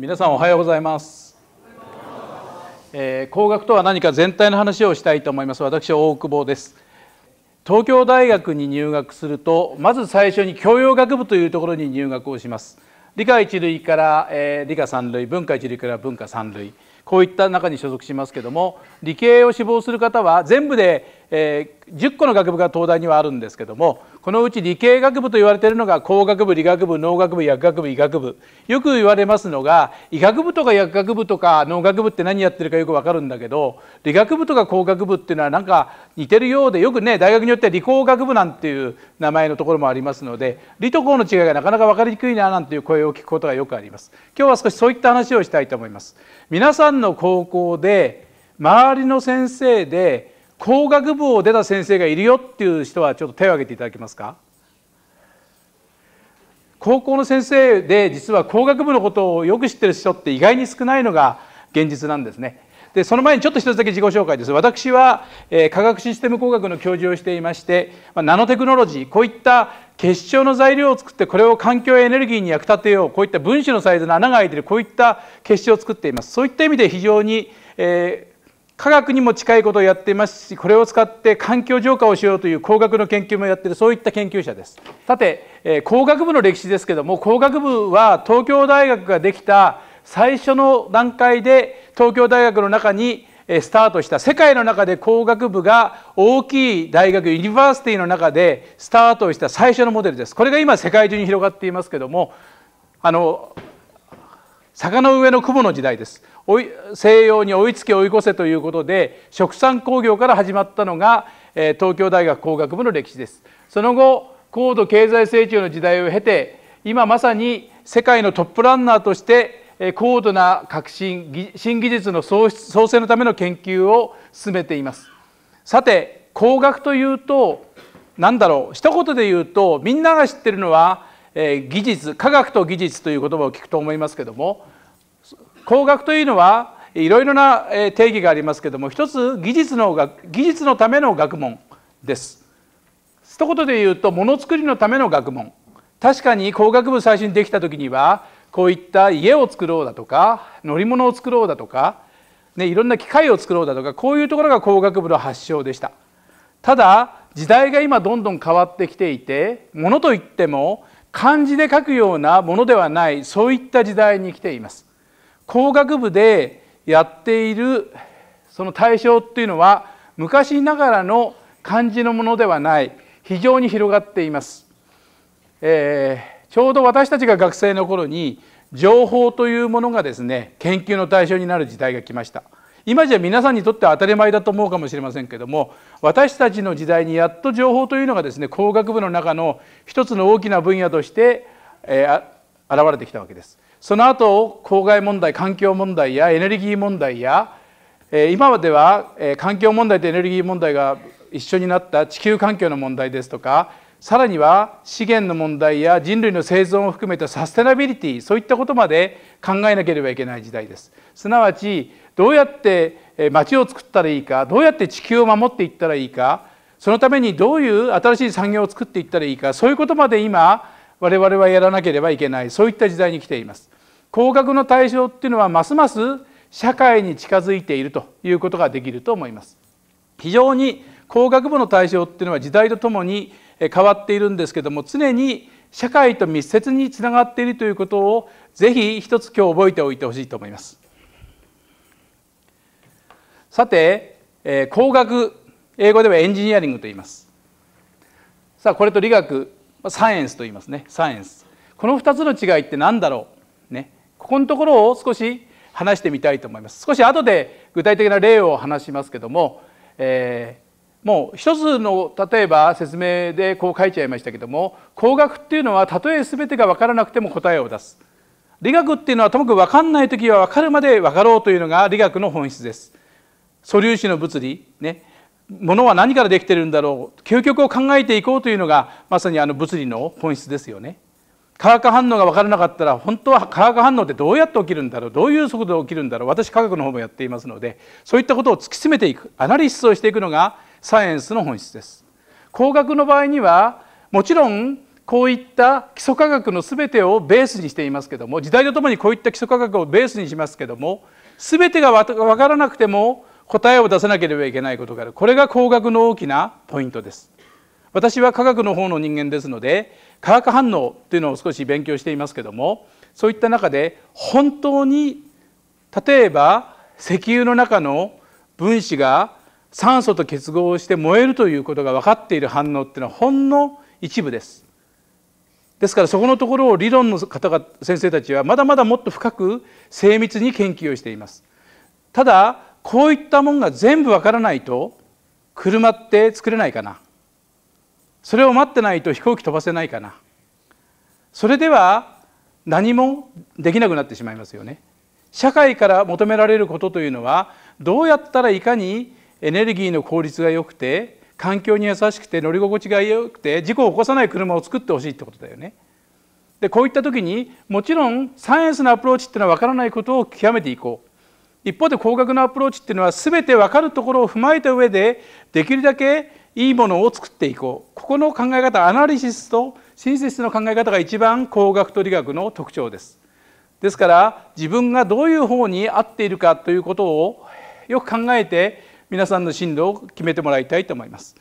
皆さんおはようございます。工学とは何か全体の話をしたいと思います。私は大久保です。東京大学に入学すると、まず最初に教養学部というところに入学をします。理科1類から理科3類、文化1類から文化3類。こういった中に所属しますけども、理系を志望する方は全部で10個の学部が東大にはあるんですけども、このうち理系学部と言われているのが工学部、理学部、農学部、薬学部、医学部。よく言われますのが、医学部とか薬学部とか農学部って何やってるかよく分かるんだけど、理学部とか工学部っていうのはなんか似てるようで、よくね、大学によっては理工学部なんていう名前のところもありますので、理と工の違いがなかなか分かりにくいななんていう声を聞くことがよくあります。今日は少しそういった話をしたいと思います。皆さんの高校で周りの先生で工学部を出た先生がいるよっていう人はちょっと手を挙げていただけますか。高校の先生で実は工学部のことをよく知ってる人って意外に少ないのが現実なんですね。でその前にちょっと一つだけ自己紹介です。私は化学システム工学の教授をしていまして、ナノテクノロジー、こういった結晶の材料を作ってこれを環境やエネルギーに役立てよう、こういった分子のサイズの穴が開いているこういった結晶を作っています。そういった意味で非常に、科学にも近いことをやっていますし、これを使って環境浄化をしようという工学の研究もやっている、そういった研究者です。さて、工学部の歴史ですけども、工学部は東京大学ができた最初の段階で東京大学の中にスタートした、世界の中で工学部が大きい大学ユニバーシティの中でスタートした最初のモデルです。これが今世界中に広がっていますけども、坂の上の雲の時代です。西洋に追いつけ追い越せということで、殖産工業から始まったのが東京大学工学部の歴史です。その後、高度経済成長の時代を経て、今まさに世界のトップランナーとして高度な革新、新技術の創生のための研究を進めています。さて、工学というと何だろう、一言で言うとみんなが知ってるのは技術、科学と技術という言葉を聞くと思いますけども、工学というのはいろいろな定義がありますけども、一つ技術のための学問です。一言で言うとものづくりのための学問。確かに工学部最初にできた時にはこういった家を作ろうだとか乗り物を作ろうだとか、ね、いろんな機械を作ろうだとか、こういうところが工学部の発祥でした。ただ時代が今どんどん変わってきていて、ものといっても漢字で書くようなものではない、そういった時代に来ています。工学部でやっているその対象っていうのは昔ながらの漢字のものではない、非常に広がっています。ちょうど私たちが学生の頃に情報というものがですね、研究の対象になる時代が来ました。今じゃ皆さんにとっては当たり前だと思うかもしれませんけども、私たちの時代にやっと情報というのがですね、工学部の中の一つの大きな分野として、現れてきたわけです。その後、公害問題、環境問題やエネルギー問題や、今までは環境問題とエネルギー問題が一緒になった地球環境の問題ですとか、さらには資源の問題や人類の生存を含めたサステナビリティ、そういったことまで考えなければいけない時代です。すなわちどうやって街を作ったらいいか、どうやって地球を守っていったらいいか、そのためにどういう新しい産業を作っていったらいいか、そういうことまで今我々はやらなければいけない、そういった時代に来ています。工学の対象っていうのはますます社会に近づいているということができると思います。非常に工学部の対象っていうのは時代とともに変わっているんですけども、常に社会と密接につながっているということをぜひ一つ今日覚えておいてほしいと思います。さて、工学、英語ではエンジニアリングと言います。さあこれと理学、サイエンスと言いますね、サイエンス。この2つの違いって何だろう、ね、ここのところを少し話してみたいと思います。少し後で具体的な例を話しますけども、もう一つの例えば説明でこう書いちゃいましたけども、工学っていうのはたとえ全てが分からなくても答えを出す。理学っていうのはともかく分かんない時は分かるまで分かろうというのが理学の本質です。素粒子の物理、ね、物は何からできてるんだろう、究極を考えていこうというのがまさに物理の本質ですよね。化学反応が分からなかったら、本当は化学反応ってどうやって起きるんだろう、どういう速度で起きるんだろう、私科学の方もやっていますので、そういったことを突き詰めていく、アナリシスをしていくのがサイエンスの本質です。工学の場合にはもちろんこういった基礎科学の全てをベースにしていますけども、時代とともにこういった基礎科学をベースにしますけども、全てが分からなくても答えを出さなければいけないことがある。これが工学の大きなポイントです。私は科学の方の人間ですので、化学反応というのを少し勉強していますけども、そういった中で本当に例えば石油の中の分子が酸素と結合して燃えるということが分かっている反応っていうのはほんの一部です。ですからそこのところを理論の方々先生たちはまだまだもっと深く精密に研究をしています。ただこういったものが全部分からないと車って作れないかな、それを待ってないと飛行機飛ばせないかな、それでは何もできなくなってしまいますよね。社会から求められることというのは、どうやったらいかにエネルギーの効率が良くて環境に優しくて乗り心地が良くて事故を起こさない車を作ってほしいってことだよね。でこういった時にもちろんサイエンスのアプローチっていうのは分からないことを極めていこう。一方で工学のアプローチっていうのは全て分かるところを踏まえた上でできるだけいいものを作っていこう。ここの考え方、アナリシスとシンセシスの考え方が一番工学と理学の特徴です。ですから自分がどういう方に合っているかということをよく考えて皆さんの進路を決めてもらいたいと思います。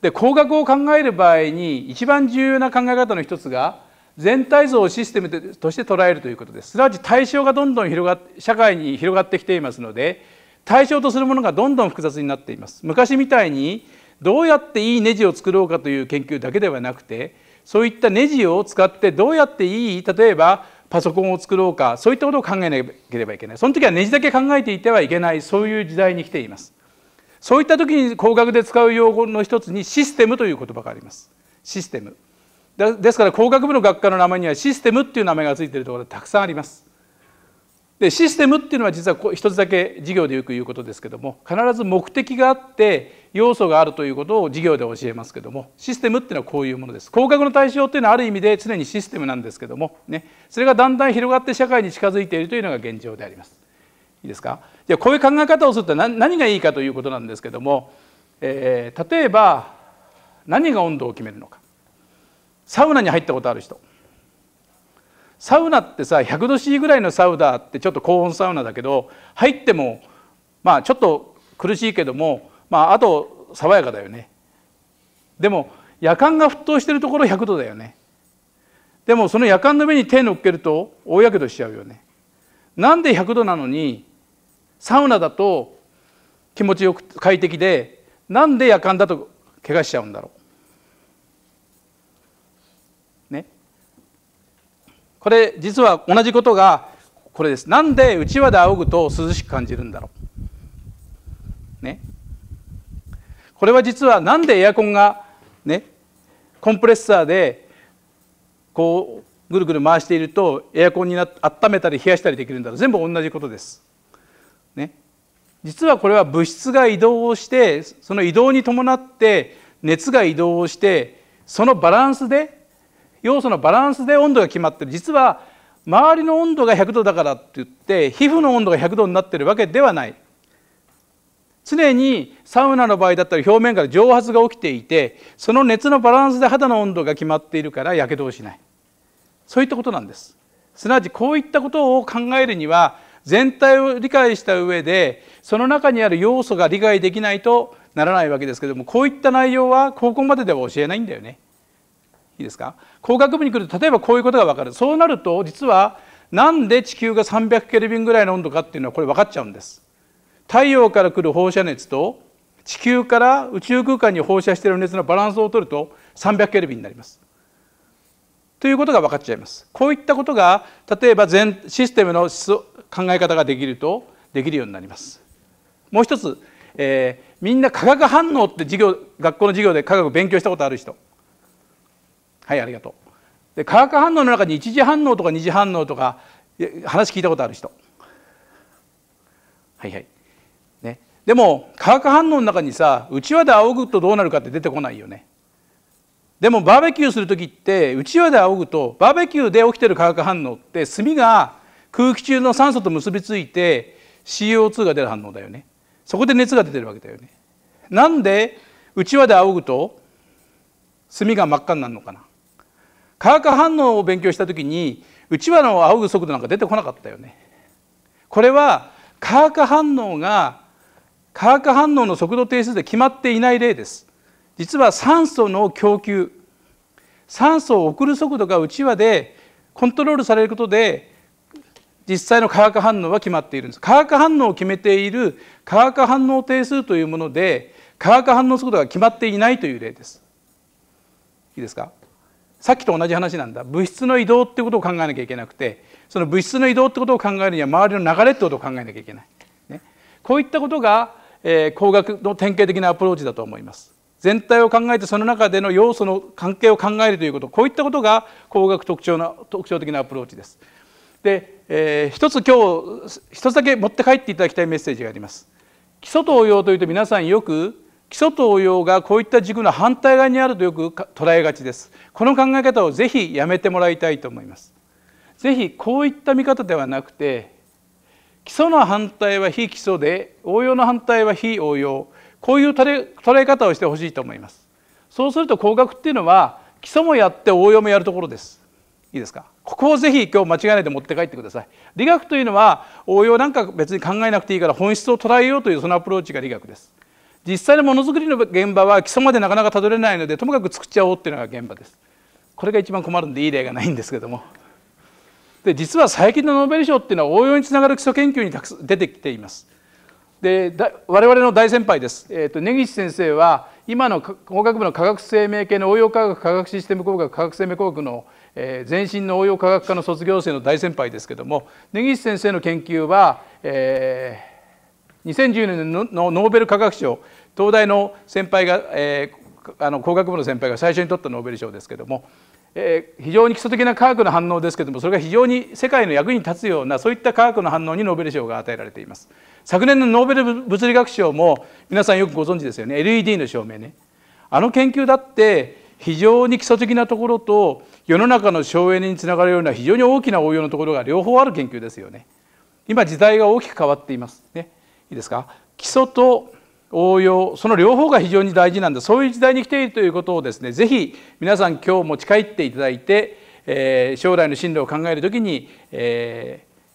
で、工学を考える場合に一番重要な考え方の一つが全体像をシステムとして捉えるということです。すなわち対象がどんどん社会に広がってきていますので、対象とするものがどんどん複雑になっています。昔みたいにどうやっていいネジを作ろうかという研究だけではなくて、そういったネジを使ってどうやっていい、例えばパソコンを作ろうか、そういったことを考えなければいけない。その時はネジだけ考えていてはいけない、そういう時代に来ています。そういった時に工学で使う用語の一つにシステムという言葉があります。システム。ですから工学部の学科の名前にはシステムっていう名前がついているところがたくさんあります。でシステムっていうのは実は一つだけ授業でよく言うことですけども、必ず目的があって要素があるということを授業で教えますけども、システムっていうのはこういうものです。工学の対象っていうのはある意味で常にシステムなんですけどもね、それがだんだん広がって社会に近づいているというのが現状であります。いいですか。じゃあこういう考え方をすると何がいいかということなんですけども、例えば何が温度を決めるのか。サウナに入ったことある人、サウナってさ、100度 C ぐらいのサウナってちょっと高温サウナだけど、入ってもまあちょっと苦しいけども、まああと爽やかだよね。でもやかんが沸騰してるところ100度だよね。でもそのやかんの上に手乗っけると大やけどしちゃうよね。なんで100度なのにサウナだと気持ちよく快適で、なんでやかんだと怪我しちゃうんだろう。これ実は同じことがこれです。なんでうちわで仰ぐと涼しく感じるんだろう、ね、これは実はなんでエアコンが、ね、コンプレッサーでこうぐるぐる回しているとエアコンに温めたり冷やしたりできるんだろう。全部同じことです、ね、実はこれは物質が移動をして、その移動に伴って熱が移動をして、そのバランスで要素のバランスで温度が決まってる。実は周りの温度が100度だからって言って皮膚の温度が100度になってるわけではない。常にサウナの場合だったら表面から蒸発が起きていて、その熱のバランスで肌の温度が決まっているからやけどをしない、そういったことなんです。すなわちこういったことを考えるには全体を理解した上で、その中にある要素が理解できないとならないわけですけども、こういった内容は高校まででは教えないんだよね。いいですか。工学部に来ると例えばこういうことが分かる。そうなると実はなんで地球が300ケルビンぐらいの温度かっていうのはこれ分かっちゃうんです。太陽から来る放射熱と地球から宇宙空間に放射している熱のバランスを取ると300ケルビンになりますということが分かっちゃいます。こういったことが例えばシステムの考え方ができるとできるようになります。もう一つ、みんな化学反応って学校の授業で科学勉強したことある人。はい、ありがとう。で化学反応の中に一次反応とか二次反応とか話聞いたことある人。はいはいね、でも化学反応の中にさ、うちわで仰ぐとどうなるかって出てこないよね。でもバーベキューする時ってうちわで仰ぐと、バーベキューで起きてる化学反応って炭が空気中の酸素と結びついて CO2 が出る反応だよね。そこで熱が出てるわけだよね。なんでうちわで仰ぐと炭が真っ赤になるのかな。化学反応を勉強した時にうちわの仰ぐ速度なんか出てこなかったよね。これは化学反応が化学反応の速度定数で決まっていない例です。実は酸素の供給、酸素を送る速度がうちわでコントロールされることで実際の化学反応は決まっているんです。化学反応を決めている化学反応定数というもので化学反応速度が決まっていないという例です。いいですか？さっきと同じ話なんだ。物質の移動ってことを考えなきゃいけなくて、その物質の移動ってことを考えるには周りの流れってことを考えなきゃいけない。ね、こういったことが、工学の典型的なアプローチだと思います。全体を考えてその中での要素の関係を考えるということ、こういったことが工学特徴的なアプローチです。で、一つだけ持って帰っていただきたいメッセージがあります。基礎と応用というと皆さんよく基礎と応用がこういった軸の反対側にあるとよく捉えがちです。この考え方をぜひやめてもらいたいと思います。ぜひこういった見方ではなくて、基礎の反対は非基礎で、応用の反対は非応用。こういう捉え方をしてほしいと思います。そうすると工学っていうのは基礎もやって応用もやるところです。いいですか？ここをぜひ今日間違えないで持って帰ってください。理学というのは応用なんか別に考えなくていいから本質を捉えようというそのアプローチが理学です。実際のものづくりの現場は基礎までなかなかたどれないのでともかく作っちゃおうっていうのが現場です。これが一番困るんでいい例がないんですけども。で実は最近のノーベル賞っていうのは応用につながる基礎研究にたくさん出てきています。で我々の大先輩です、根岸先生は今の工学部の科学生命系の応用科学科学システム工学科学生命工学の前身の応用科学科の卒業生の大先輩ですけども、根岸先生の研究は、2010年のノーベル化学賞、東大の先輩が、工学部の先輩が最初に取ったノーベル賞ですけども、非常に基礎的な科学の反応ですけども、それが非常に世界の役に立つようなそういった科学の反応にノーベル賞が与えられています。昨年のノーベル物理学賞も皆さんよくご存知ですよね。 LED の証明ね。あの研究だって非常に基礎的なところと世の中の省エネにつながるような非常に大きな応用のところが両方ある研究ですよね。今時代が大きく変わっていますね。いいですか？基礎と応用、その両方が非常に大事なんだ、そういう時代に来ているということをですね、ぜひ皆さん今日持ち帰っていただいて、将来の進路を考えるときに、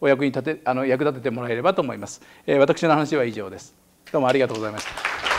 お役に立て役立ててもらえればと思います。私の話は以上です。どうもありがとうございました。